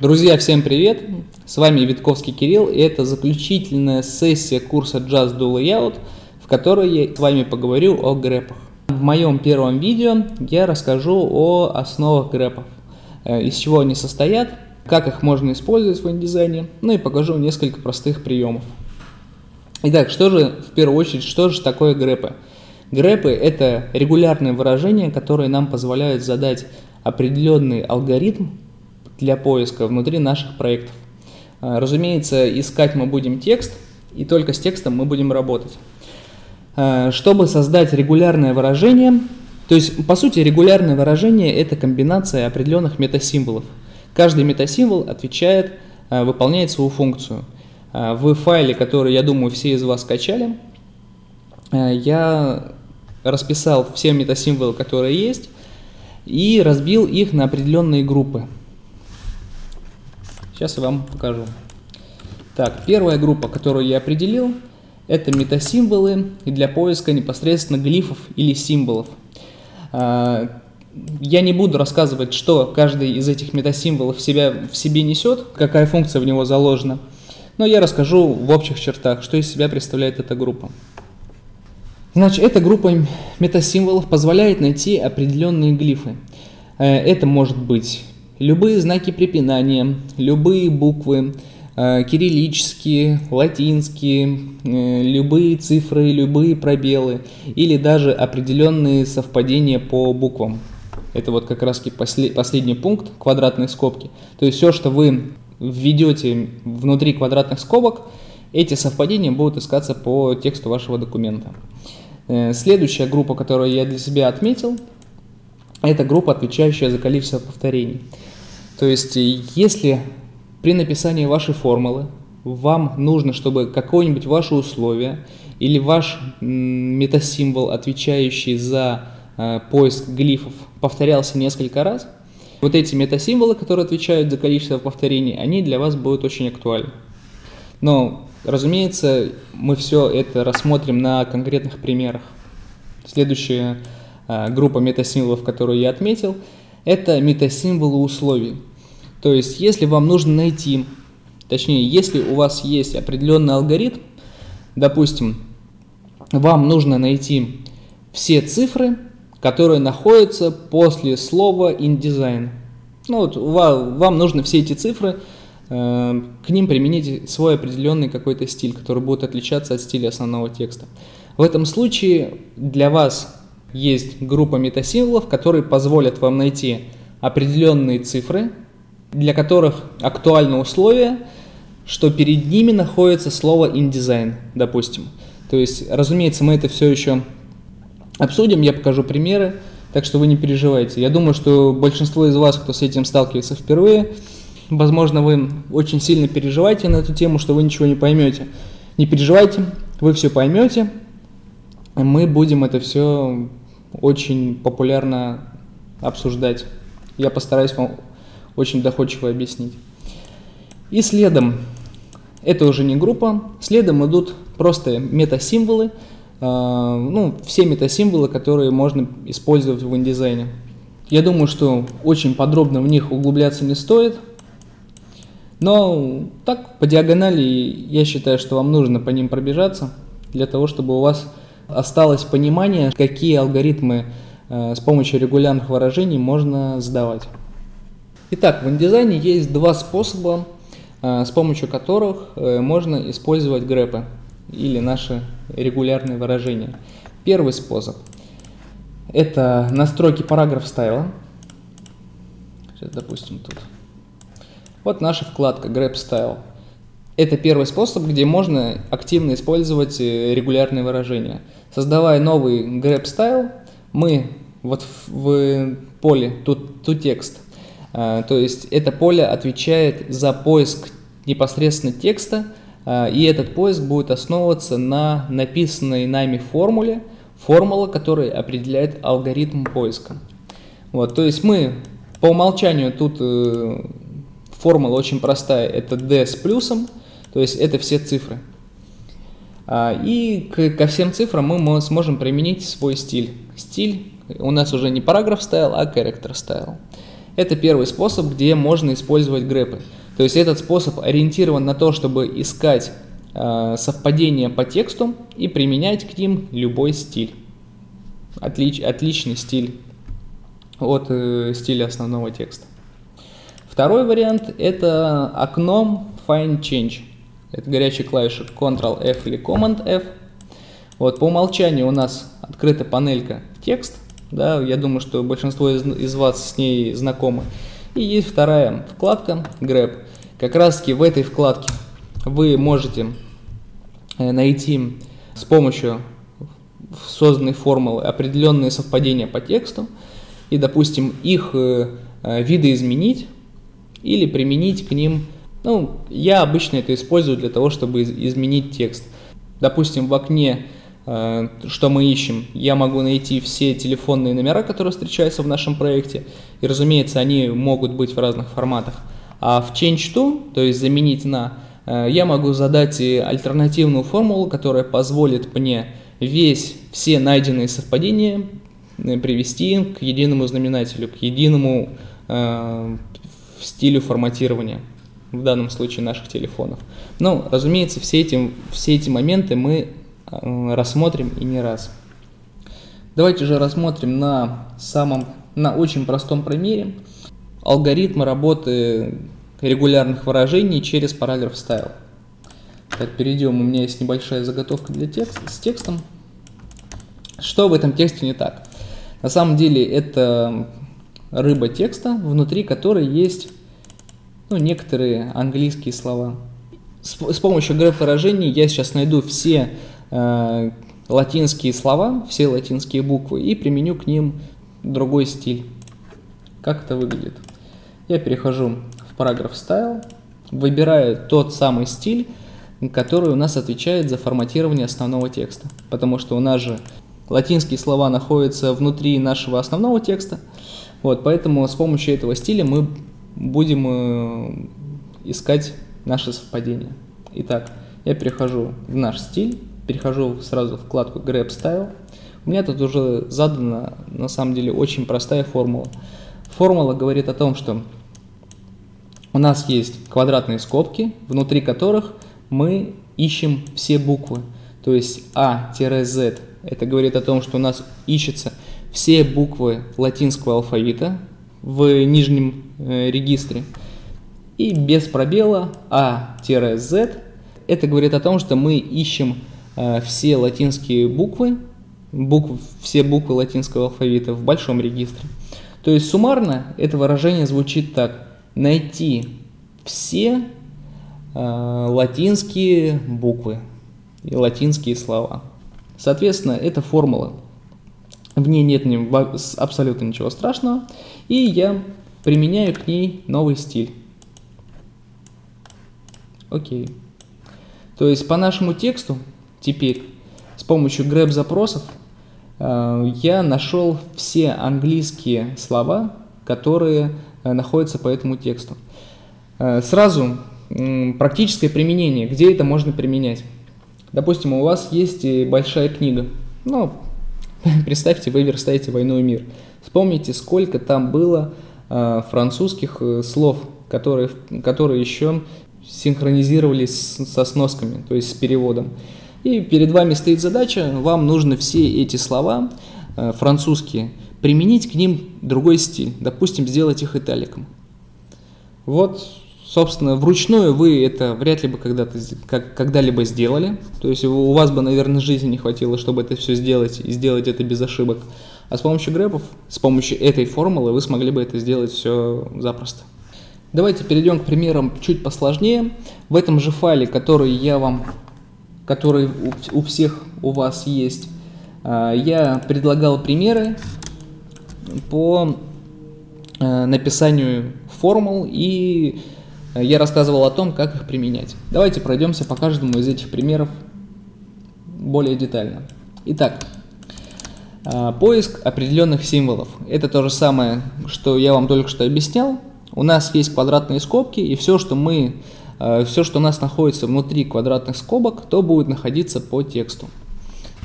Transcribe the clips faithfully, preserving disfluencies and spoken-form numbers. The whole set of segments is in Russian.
Друзья, всем привет! С вами Витковский Кирилл, и это заключительная сессия курса Just Do Layout, в которой я с вами поговорю о грэпах. В моем первом видео я расскажу о основах грэпов, из чего они состоят, как их можно использовать в InDesign, ну и покажу несколько простых приемов. Итак, что же в первую очередь, что же такое грэпы? Грэпы — это регулярные выражения, которые нам позволяют задать определенный алгоритм для поиска внутри наших проектов. Разумеется, искать мы будем текст, и только с текстом мы будем работать. Чтобы создать регулярное выражение, то есть, по сути, регулярное выражение – это комбинация определенных метасимволов. Каждый метасимвол отвечает, выполняет свою функцию. В файле, который, я думаю, все из вас скачали, я расписал все метасимволы, которые есть, и разбил их на определенные группы. Сейчас я вам покажу. Так, первая группа, которую я определил, это метасимволы для поиска непосредственно глифов или символов. Я не буду рассказывать, что каждый из этих метасимволов в, себя, в себе несет, какая функция в него заложена, но я расскажу в общих чертах, что из себя представляет эта группа. Значит, эта группа метасимволов позволяет найти определенные глифы. Это может быть любые знаки препинания, любые буквы, э, кириллические, латинские, э, любые цифры, любые пробелы или даже определенные совпадения по буквам. Это вот как раз после, последний пункт, квадратные скобки. То есть все, что вы введете внутри квадратных скобок, эти совпадения будут искаться по тексту вашего документа. Э, следующая группа, которую я для себя отметил, это группа, отвечающая за количество повторений. То есть, если при написании вашей формулы вам нужно, чтобы какое-нибудь ваше условие или ваш метасимвол, отвечающий за э, поиск глифов, повторялся несколько раз, вот эти метасимволы, которые отвечают за количество повторений, они для вас будут очень актуальны. Но, разумеется, мы все это рассмотрим на конкретных примерах. Следующая э, группа метасимволов, которую я отметил, это метасимволы условий. То есть, если вам нужно найти, точнее, если у вас есть определенный алгоритм, допустим, вам нужно найти все цифры, которые находятся после слова InDesign. Ну, вот вам, вам нужно все эти цифры, э, к ним применить свой определенный какой-то стиль, который будет отличаться от стиля основного текста. В этом случае для вас есть группа метасимволов, которые позволят вам найти определенные цифры, для которых актуально условие, что перед ними находится слово InDesign, допустим. То есть, разумеется, мы это все еще обсудим, я покажу примеры, так что вы не переживайте. Я думаю, что большинство из вас, кто с этим сталкивается впервые, возможно, вы очень сильно переживаете на эту тему, что вы ничего не поймете. Не переживайте, вы все поймете, мы будем это все очень популярно обсуждать. Я постараюсь вам очень доходчиво объяснить. И следом, это уже не группа, следом идут просто метасимволы, э, ну, все метасимволы, которые можно использовать в InDesign. Я думаю, что очень подробно в них углубляться не стоит, но так, по диагонали, я считаю, что вам нужно по ним пробежаться, для того, чтобы у вас осталось понимание, какие алгоритмы э, с помощью регулярных выражений можно сдавать. Итак, в InDesign есть два способа, э, с помощью которых э, можно использовать грэпы или наши регулярные выражения. Первый способ – это настройки параграф стайла. Сейчас, допустим, тут. Вот наша вкладка «Gрэп Style». Это первый способ, где можно активно использовать регулярные выражения. Создавая новый «Gрэп Style», мы вот в, в поле «Тут, тут текст». То есть это поле отвечает за поиск непосредственно текста, и этот поиск будет основываться на написанной нами формуле, формула, которая определяет алгоритм поиска. Вот, то есть мы по умолчанию тут формула очень простая, это D с плюсом, то есть это все цифры. И ко всем цифрам мы сможем применить свой стиль. Стиль у нас уже не параграф style, а character style. Это первый способ, где можно использовать грэпы. То есть этот способ ориентирован на то, чтобы искать э, совпадения по тексту и применять к ним любой стиль. Отлич, отличный стиль от э, стиля основного текста. Второй вариант – это окном Find Change. Это горячие клавиши контрол эф или команд эф. Вот, по умолчанию у нас открыта панелька «Текст». Да, я думаю, что большинство из, из вас с ней знакомы. И есть вторая вкладка «Grep». Как раз-таки в этой вкладке вы можете найти с помощью созданной формулы определенные совпадения по тексту и, допустим, их видоизменить или применить к ним. Ну, я обычно это использую для того, чтобы изменить текст. Допустим, в окне что мы ищем, я могу найти все телефонные номера, которые встречаются в нашем проекте, и, разумеется, они могут быть в разных форматах. А в Change To, то есть заменить на, я могу задать альтернативную формулу, которая позволит мне весь, все найденные совпадения привести к единому знаменателю, к единому э, стилю форматирования, в данном случае наших телефонов. Ну, разумеется, все эти, все эти моменты мы рассмотрим и не раз. Давайте же рассмотрим на самом, на очень простом примере алгоритмы работы регулярных выражений через параграф style. Так, перейдем, у меня есть небольшая заготовка для текста, с текстом. Что в этом тексте не так? На самом деле это рыба текста, внутри которой есть, ну, некоторые английские слова. С, с помощью грэп выражений я сейчас найду все латинские слова, все латинские буквы, и применю к ним другой стиль. Как это выглядит? Я перехожу в параграф style, выбираю тот самый стиль, который у нас отвечает за форматирование основного текста, потому что у нас же латинские слова находятся внутри нашего основного текста. Вот, поэтому с помощью этого стиля мы будем искать наши совпадения. Итак, я перехожу в наш стиль, перехожу сразу в вкладку Grep Style. У меня тут уже задана, на самом деле, очень простая формула. Формула говорит о том, что у нас есть квадратные скобки, внутри которых мы ищем все буквы. То есть а-зет. Это говорит о том, что у нас ищутся все буквы латинского алфавита в нижнем э, регистре. И без пробела а-зет. Это говорит о том, что мы ищем все латинские буквы, букв, все буквы латинского алфавита в большом регистре. То есть суммарно это выражение звучит так: найти все э, латинские буквы и латинские слова. Соответственно, это формула. В ней нет абсолютно ничего страшного. И я применяю к ней новый стиль. Окей. То есть по нашему тексту теперь с помощью grep запросов э, я нашел все английские слова, которые э, находятся по этому тексту. Э, сразу э, практическое применение, где это можно применять. Допустим, у вас есть большая книга. Ну, представьте, вы верстаете «Войну и мир». Вспомните, сколько там было э, французских э, слов, которые, которые еще синхронизировались со сносками, то есть с переводом. И перед вами стоит задача, вам нужно все эти слова э, французские применить к ним другой стиль, допустим, сделать их италиком. Вот, собственно, вручную вы это вряд ли бы когда-то, как, когда-либо сделали, то есть у вас бы, наверное, жизни не хватило, чтобы это все сделать и сделать это без ошибок. А с помощью грэпов, с помощью этой формулы вы смогли бы это сделать все запросто. Давайте перейдем к примерам чуть посложнее. В этом же файле, который я вам, который у, у всех у вас есть, я предлагал примеры по написанию формул, и я рассказывал о том, как их применять. Давайте пройдемся по каждому из этих примеров более детально. Итак, поиск определенных символов. Это то же самое, что я вам только что объяснял. У нас есть квадратные скобки, и все, что мы, все, что у нас находится внутри квадратных скобок, то будет находиться по тексту.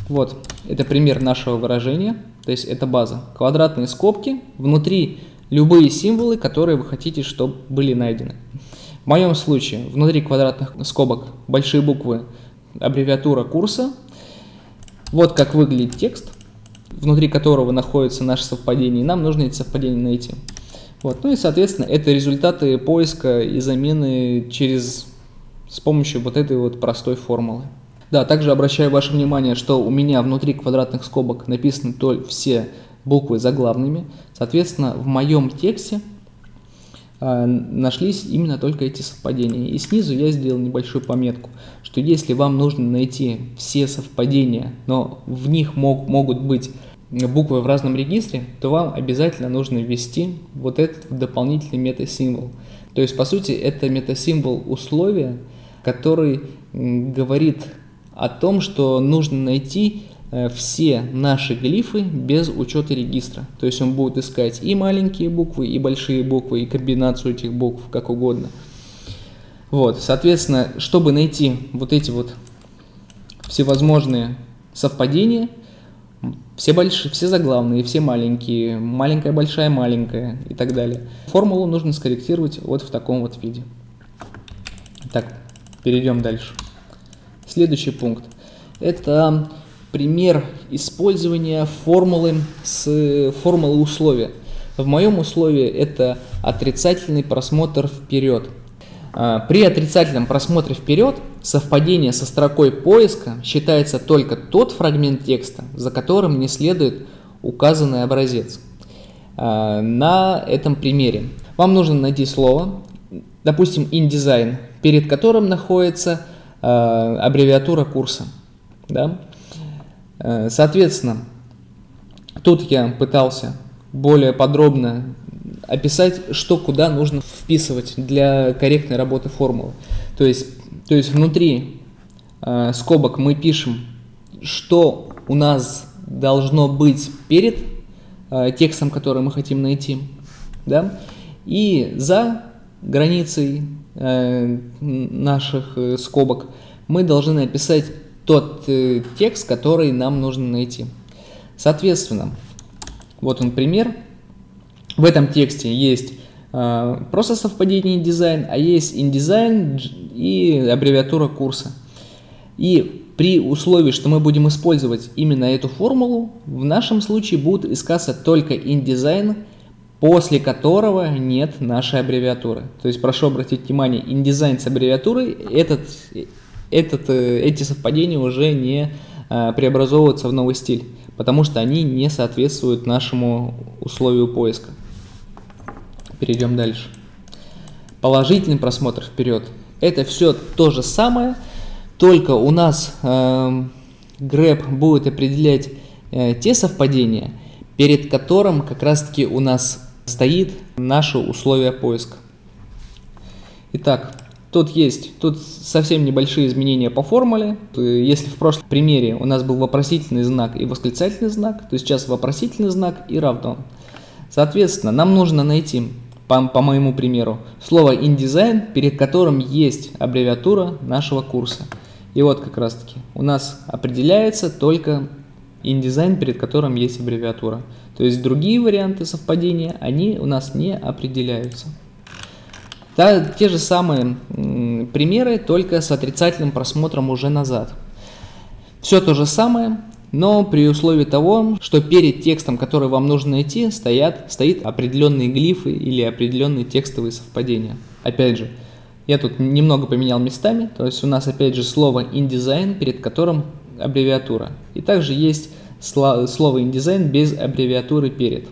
Вот, это пример нашего выражения, то есть это база. Квадратные скобки, внутри любые символы, которые вы хотите, чтобы были найдены. В моем случае внутри квадратных скобок большие буквы, аббревиатура курса. Вот как выглядит текст, внутри которого находится наше совпадение, и нам нужно эти совпадения найти. Вот. Ну и, соответственно, это результаты поиска и замены через, с помощью вот этой вот простой формулы. Да, также обращаю ваше внимание, что у меня внутри квадратных скобок написаны то все буквы заглавными. Соответственно, в моем тексте э, нашлись именно только эти совпадения. И снизу я сделал небольшую пометку, что если вам нужно найти все совпадения, но в них мог, могут быть буквы в разном регистре, то вам обязательно нужно ввести вот этот дополнительный метасимвол. То есть, по сути, это метасимвол условия, который говорит о том, что нужно найти все наши глифы без учета регистра. То есть он будет искать и маленькие буквы, и большие буквы, и комбинацию этих букв, как угодно. Вот, соответственно, чтобы найти вот эти вот всевозможные совпадения, все большие, все заглавные, все маленькие, маленькая, большая, маленькая и так далее, формулу нужно скорректировать вот в таком вот виде. Так, перейдем дальше. Следующий пункт. Это пример использования формулы, с, формулы условия. В моем условии это отрицательный просмотр вперед. При отрицательном просмотре вперед совпадение со строкой поиска считается только тот фрагмент текста, за которым не следует указанный образец. На этом примере вам нужно найти слово, допустим, InDesign, перед которым находится аббревиатура курса. Да? Соответственно, тут я пытался более подробно описать, что куда нужно вписывать для корректной работы формулы. То есть, то есть внутри э, скобок мы пишем, что у нас должно быть перед э, текстом, который мы хотим найти, да? И за границей э, наших э, скобок мы должны описать тот э, текст, который нам нужно найти. Соответственно, вот он пример. В этом тексте есть э, просто совпадение InDesign, а есть InDesign и аббревиатура курса. И при условии, что мы будем использовать именно эту формулу, в нашем случае будет искаться только InDesign, после которого нет нашей аббревиатуры. То есть прошу обратить внимание, InDesign с аббревиатурой, этот, этот, э, эти совпадения уже не э, преобразовываются в новый стиль, потому что они не соответствуют нашему условию поиска. Перейдем дальше. Положительный просмотр вперед. Это все то же самое, только у нас э, грэп будет определять э, те совпадения, перед которым как раз-таки у нас стоит наше условие поиска. Итак, тут есть, тут совсем небольшие изменения по формуле. Если в прошлом примере у нас был вопросительный знак и восклицательный знак, то сейчас вопросительный знак и равно. Соответственно, нам нужно найти, По, по моему примеру, слово InDesign, перед которым есть аббревиатура нашего курса. И вот как раз таки у нас определяется только InDesign, перед которым есть аббревиатура. То есть другие варианты совпадения, они у нас не определяются. Да, те же самые м, примеры, только с отрицательным просмотром уже назад. Все то же самое, но при условии того, что перед текстом, который вам нужно найти, стоят, стоит определенные глифы или определенные текстовые совпадения. Опять же, я тут немного поменял местами, то есть у нас опять же слово InDesign, перед которым аббревиатура. И также есть слово InDesign без аббревиатуры перед.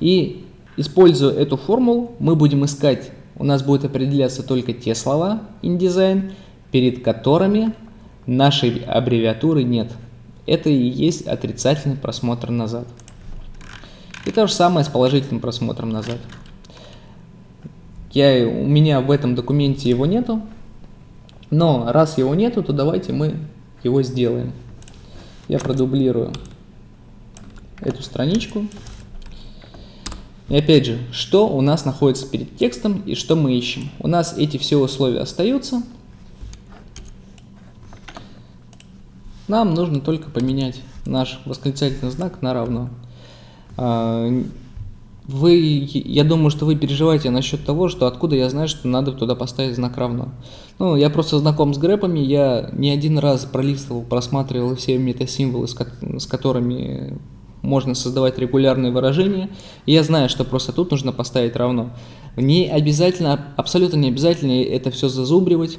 И используя эту формулу, мы будем искать, у нас будет определяться только те слова InDesign, перед которыми нашей аббревиатуры нет. Это и есть отрицательный просмотр назад. И то же самое с положительным просмотром назад. Я, у меня в этом документе его нету, но раз его нету, то давайте мы его сделаем. Я продублирую эту страничку. И опять же, что у нас находится перед текстом и что мы ищем. У нас эти все условия остаются. Нам нужно только поменять наш восклицательный знак на равно. Вы, я думаю, что вы переживаете насчет того, что откуда я знаю, что надо туда поставить знак равно. Ну, я просто знаком с грэпами, я не один раз пролистывал, просматривал все метасимволы, с которыми можно создавать регулярные выражения. И я знаю, что просто тут нужно поставить равно. Не обязательно, абсолютно не обязательно это все зазубривать,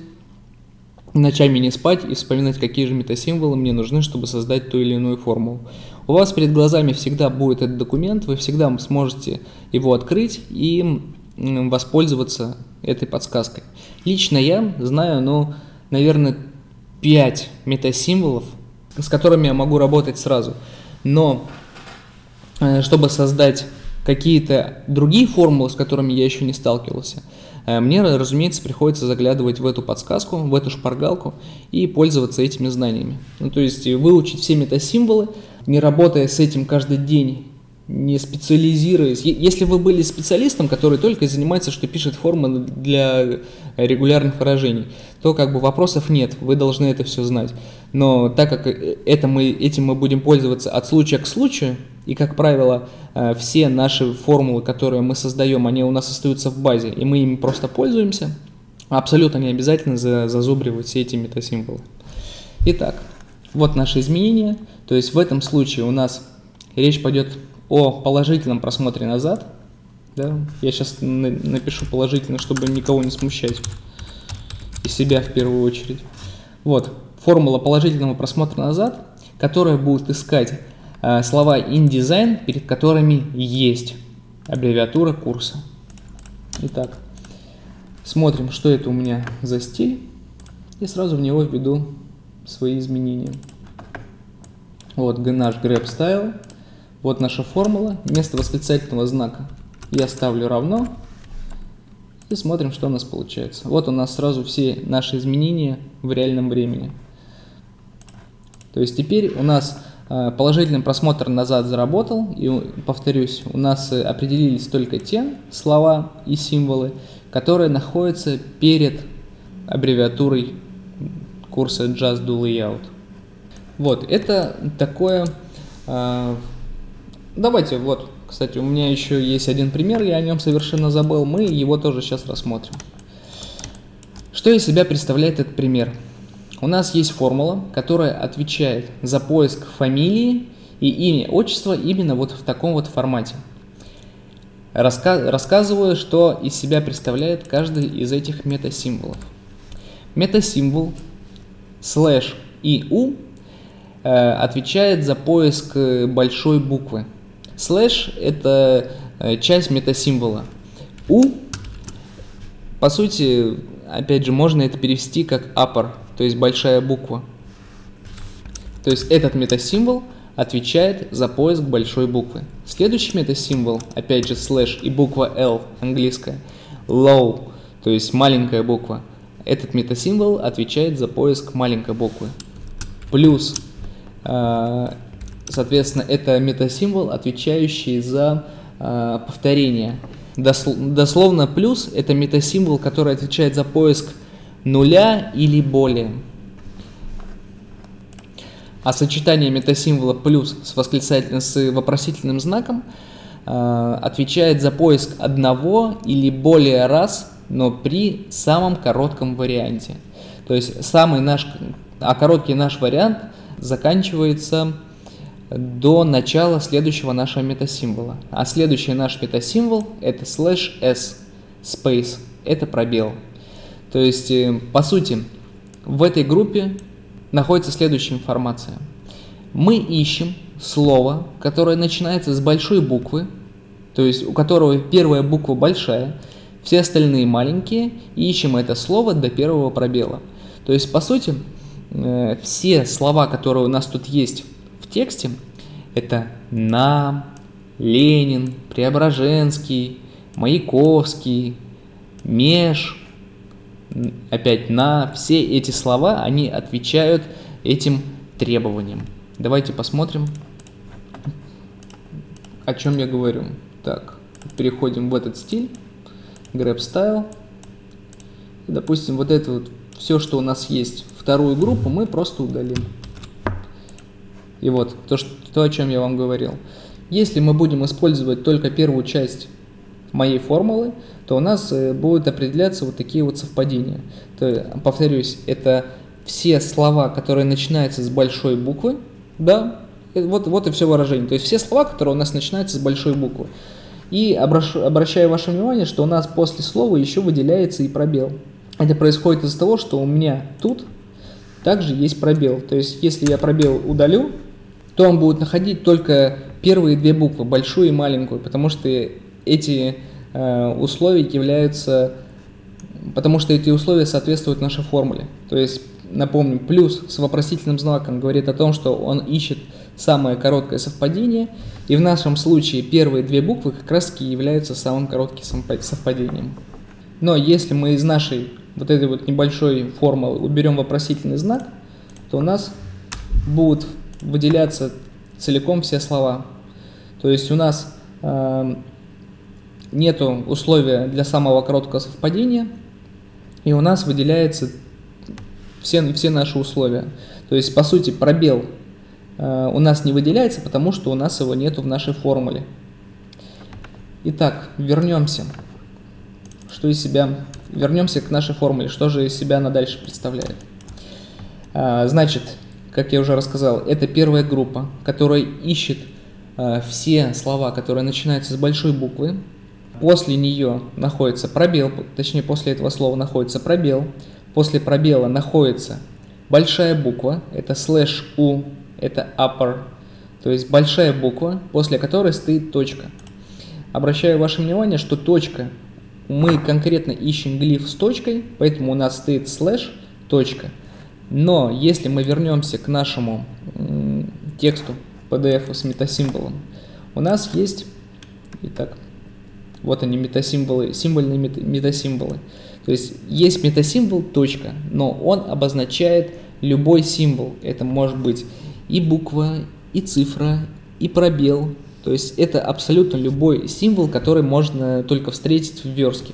ночами не спать и вспоминать, какие же метасимволы мне нужны, чтобы создать ту или иную формулу. У вас перед глазами всегда будет этот документ, вы всегда сможете его открыть и воспользоваться этой подсказкой. Лично я знаю, ну, наверное, пять метасимволов, с которыми я могу работать сразу. Но чтобы создать какие-то другие формулы, с которыми я еще не сталкивался, мне, разумеется, приходится заглядывать в эту подсказку, в эту шпаргалку и пользоваться этими знаниями. Ну, то есть выучить все метасимволы, не работая с этим каждый день, не специализируясь. Если вы были специалистом, который только занимается, что пишет формы для регулярных выражений, то как бы вопросов нет, вы должны это все знать. Но так как это мы, этим мы будем пользоваться от случая к случаю, и, как правило, все наши формулы, которые мы создаем, они у нас остаются в базе, и мы ими просто пользуемся, абсолютно не обязательно зазубривать все эти метасимволы. Итак, вот наши изменения. То есть в этом случае у нас речь пойдет о положительном просмотре назад. Да? Я сейчас напишу положительно, чтобы никого не смущать, и себя в первую очередь. Вот, формула положительного просмотра назад, которая будет искать слова InDesign, перед которыми есть аббревиатура курса. Итак, смотрим, что это у меня за стиль, и сразу в него введу свои изменения. Вот наш grep style, вот наша формула, вместо восклицательного знака я ставлю равно, и смотрим, что у нас получается. Вот у нас сразу все наши изменения в реальном времени. То есть теперь у нас положительный просмотр назад заработал, и, повторюсь, у нас определились только те слова и символы, которые находятся перед аббревиатурой курса Just Do Layout. Вот, это такое... Э, давайте, вот, кстати, у меня еще есть один пример, я о нем совершенно забыл, мы его тоже сейчас рассмотрим. Что из себя представляет этот пример? У нас есть формула, которая отвечает за поиск фамилии и имя, отчества именно вот в таком вот формате. Раска- рассказываю, что из себя представляет каждый из этих метасимволов. Метасимвол слэш и у э, отвечает за поиск большой буквы. Слэш – это часть метасимвола. У, по сути, опять же, можно это перевести как upper, то есть большая буква. То есть этот метасимвол отвечает за поиск большой буквы. Следующий метасимвол, опять же, слэш и буква L, английская, low, то есть маленькая буква. Этот метасимвол отвечает за поиск маленькой буквы. Плюс, соответственно, это метасимвол, отвечающий за повторение. Дословно плюс – это метасимвол, который отвечает за поиск нуля или более. А сочетание метасимвола плюс с восклицательным, с вопросительным знаком э, отвечает за поиск одного или более раз, но при самом коротком варианте. То есть самый наш, а короткий наш вариант заканчивается до начала следующего нашего метасимвола. А следующий наш метасимвол это слэш s, space, это пробел. То есть, по сути, в этой группе находится следующая информация. Мы ищем слово, которое начинается с большой буквы, то есть у которого первая буква большая, все остальные маленькие, и ищем это слово до первого пробела. То есть, по сути, все слова, которые у нас тут есть в тексте, это «нам», «Ленин», «Преображенский», «Маяковский», «меж», опять «на». Все эти слова, они отвечают этим требованиям. Давайте посмотрим, о чем я говорю. Так, переходим в этот стиль, grep style. Допустим, вот это вот все, что у нас есть, вторую группу мы просто удалим. И вот то, что, то, о чем я вам говорил. Если мы будем использовать только первую часть моей формулы, то у нас будут определяться вот такие вот совпадения. То, повторюсь, это все слова, которые начинаются с большой буквы, да, вот, вот и все выражение. То есть все слова, которые у нас начинаются с большой буквы. И обращаю ваше внимание, что у нас после слова еще выделяется и пробел. Это происходит из-за того, что у меня тут также есть пробел. То есть если я пробел удалю, то он будет находить только первые две буквы, большую и маленькую, потому что эти э, условия являются, потому что эти условия соответствуют нашей формуле. То есть, напомню, плюс с вопросительным знаком говорит о том, что он ищет самое короткое совпадение, и в нашем случае первые две буквы как раз таки являются самым коротким совпадением. Но если мы из нашей вот этой вот небольшой формулы уберем вопросительный знак, то у нас будут выделяться целиком все слова. То есть у нас э, нету условия для самого короткого совпадения, и у нас выделяются все, все наши условия. То есть, по сути, пробел э, у нас не выделяется, потому что у нас его нету в нашей формуле. Итак, вернемся. Что из себя... Вернемся к нашей формуле, что же из себя она дальше представляет. Значит, как я уже рассказал, это первая группа, которая ищет все слова, которые начинаются с большой буквы. После нее находится пробел, точнее после этого слова находится пробел. После пробела находится большая буква, это слэш U, это upper, то есть большая буква, после которой стоит точка. Обращаю ваше внимание, что точка... Мы конкретно ищем глиф с точкой, поэтому у нас стоит слэш, точка. Но если мы вернемся к нашему тексту пи ди эф с метасимволом, у нас есть, итак, вот они метасимволы, символьные метасимволы. То есть есть метасимвол, точка, но он обозначает любой символ. Это может быть и буква, и цифра, и пробел. То есть это абсолютно любой символ, который можно только встретить в верстке.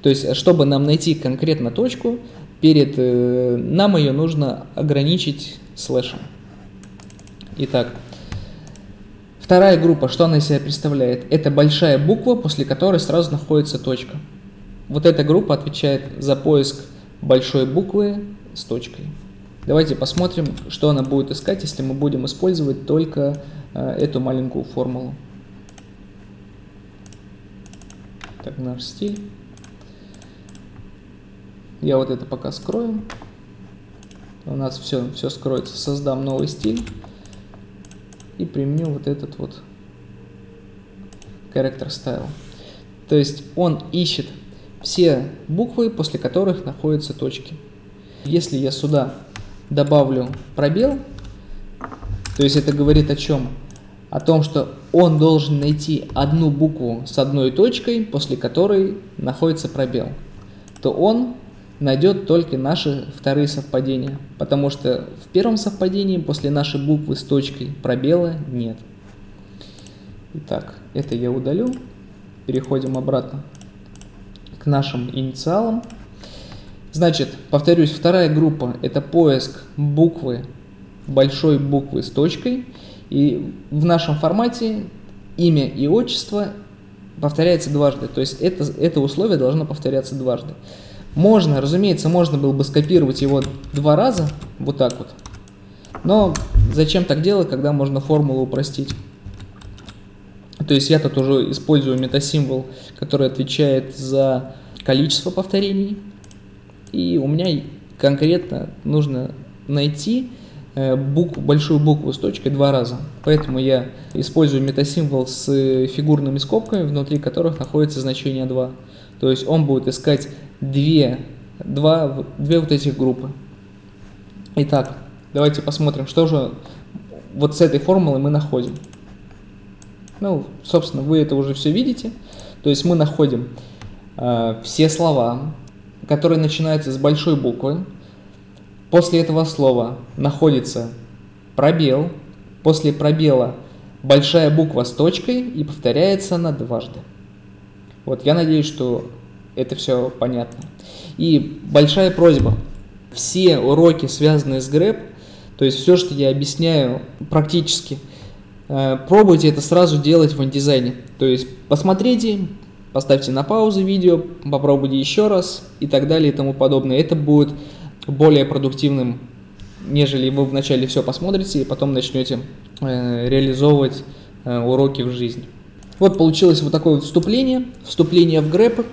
То есть, чтобы нам найти конкретно точку, перед нам ее нужно ограничить слэшем. Итак, вторая группа, что она из себя представляет? Это большая буква, после которой сразу находится точка. Вот эта группа отвечает за поиск большой буквы с точкой. Давайте посмотрим, что она будет искать, если мы будем использовать только эту маленькую формулу. Так, наш стиль. Я вот это пока скрою. У нас все, все скроется. Создам новый стиль. И применю вот этот вот character style. То есть он ищет все буквы, после которых находятся точки. Если я сюда добавлю пробел, то есть это говорит о чем? О том, что он должен найти одну букву с одной точкой, после которой находится пробел. То он найдет только наши вторые совпадения. Потому что в первом совпадении после нашей буквы с точкой пробела нет. Итак, это я удалю. Переходим обратно к нашим инициалам. Значит, повторюсь, вторая группа – это поиск буквы, большой буквы с точкой. И в нашем формате имя и отчество повторяется дважды. То есть это, это условие должно повторяться дважды. Можно, разумеется, можно было бы скопировать его два раза, вот так вот. Но зачем так делать, когда можно формулу упростить? То есть я тут уже использую метасимвол, который отвечает за количество повторений. И у меня конкретно нужно найти букву, большую букву с точкой два раза. Поэтому я использую метасимвол с фигурными скобками, внутри которых находится значение два. То есть он будет искать две, два, две вот этих группы. Итак, давайте посмотрим, что же вот с этой формулой мы находим. Ну, собственно, вы это уже все видите. То есть мы находим э, все слова, которые начинаются с большой буквы. После этого слова находится пробел, после пробела большая буква с точкой, и повторяется она дважды. Вот, я надеюсь, что это все понятно. И большая просьба. Все уроки, связанные с грэп, То есть все, что я объясняю практически, пробуйте это сразу делать в InDesign. То есть посмотрите, поставьте на паузу видео, попробуйте еще раз и так далее и тому подобное. Это будет более продуктивным, нежели вы вначале все посмотрите и потом начнете реализовывать уроки в жизни. Вот получилось вот такое вступление, вступление в грэп.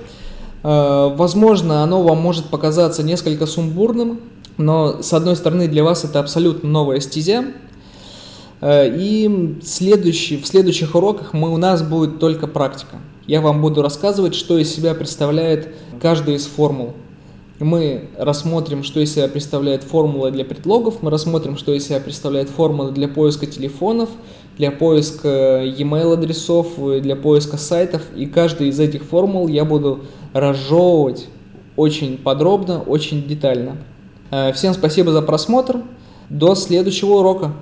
Возможно, оно вам может показаться несколько сумбурным, но с одной стороны для вас это абсолютно новая стезя. И следующий, в следующих уроках мы, у нас будет только практика. Я вам буду рассказывать, что из себя представляет каждая из формул. Мы рассмотрим, что из себя представляет формула для предлогов, мы рассмотрим, что из себя представляет формула для поиска телефонов, для поиска e-mail адресов, для поиска сайтов. И каждую из этих формул я буду разжевывать очень подробно, очень детально. Всем спасибо за просмотр. До следующего урока.